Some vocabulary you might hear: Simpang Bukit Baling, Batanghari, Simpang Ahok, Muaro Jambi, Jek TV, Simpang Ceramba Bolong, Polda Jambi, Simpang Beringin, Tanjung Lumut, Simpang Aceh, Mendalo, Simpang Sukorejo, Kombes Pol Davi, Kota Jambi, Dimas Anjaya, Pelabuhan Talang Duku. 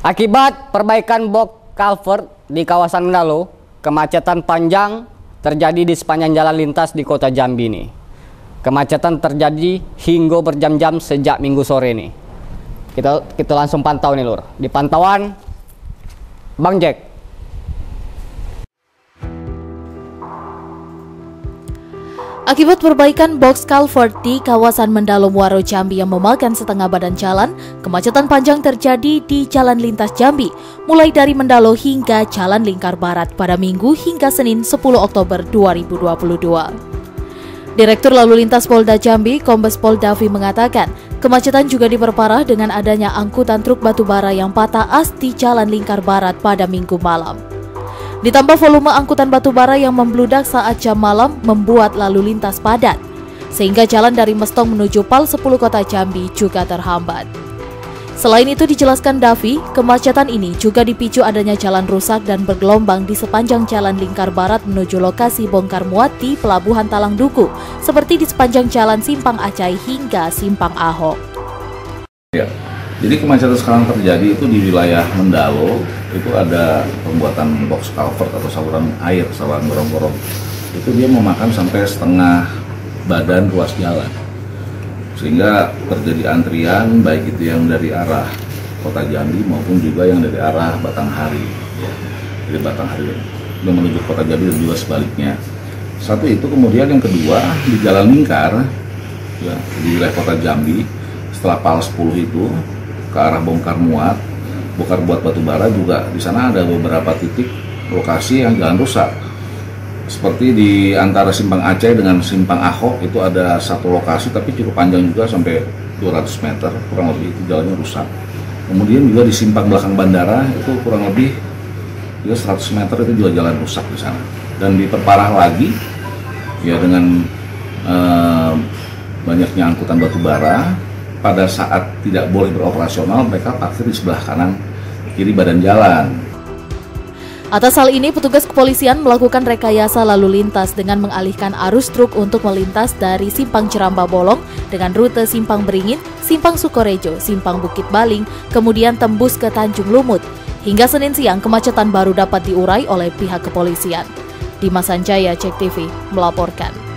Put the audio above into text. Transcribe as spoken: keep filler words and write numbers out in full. Akibat perbaikan box culvert di kawasan Ndalo, kemacetan panjang terjadi di sepanjang jalan lintas di Kota Jambi ini. Kemacetan terjadi hingga berjam-jam sejak Minggu sore ini. Kita kita langsung pantau nih, Lur. Di pantauan Bang Jek. Akibat perbaikan box culvert di kawasan Mendalo Muaro Jambi yang memakan setengah badan jalan, kemacetan panjang terjadi di jalan lintas Jambi, mulai dari Mendalo hingga Jalan Lingkar Barat pada Minggu hingga Senin sepuluh Oktober dua ribu dua puluh dua. Direktur Lalu Lintas Polda Jambi, Kombes Pol Davi mengatakan, kemacetan juga diperparah dengan adanya angkutan truk batubara yang patah as di Jalan Lingkar Barat pada Minggu malam. Ditambah volume angkutan batubara yang membludak saat jam malam membuat lalu lintas padat, sehingga jalan dari Mestong menuju Pal sepuluh Kota Jambi juga terhambat. Selain itu dijelaskan Davi, kemacetan ini juga dipicu adanya jalan rusak dan bergelombang di sepanjang Jalan Lingkar Barat menuju lokasi bongkar muat di Pelabuhan Talang Duku, seperti di sepanjang Jalan Simpang Aceh hingga Simpang Ahok. Ya. Jadi kemacetan sekarang terjadi itu di wilayah Mendalo, itu ada pembuatan box culvert atau saluran air, saluran gorong-gorong. Itu dia memakan sampai setengah badan ruas jalan. Sehingga terjadi antrian, baik itu yang dari arah Kota Jambi maupun juga yang dari arah Batanghari. Dari Batanghari yang menuju Kota Jambi dan juga sebaliknya. Satu itu, kemudian yang kedua di Jalan Lingkar, ya, di wilayah Kota Jambi, setelah Pal sepuluh itu, ke arah bongkar muat, bongkar buat batubara juga di sana ada beberapa titik lokasi yang jalan rusak. Seperti di antara Simpang Aceh dengan Simpang Ahok itu ada satu lokasi tapi cukup panjang juga sampai dua ratus meter kurang lebih, itu jalannya rusak. Kemudian juga di simpang belakang bandara itu kurang lebih juga seratus meter itu juga jalan rusak di sana. Dan diperparah lagi ya dengan eh, banyaknya angkutan batubara. Pada saat tidak boleh beroperasional, mereka parkir di sebelah kanan kiri badan jalan. Atas hal ini, petugas kepolisian melakukan rekayasa lalu lintas dengan mengalihkan arus truk untuk melintas dari Simpang Ceramba Bolong dengan rute Simpang Beringin, Simpang Sukorejo, Simpang Bukit Baling, kemudian tembus ke Tanjung Lumut. Hingga Senin siang, kemacetan baru dapat diurai oleh pihak kepolisian. Dimas Anjaya, Jek T V, melaporkan.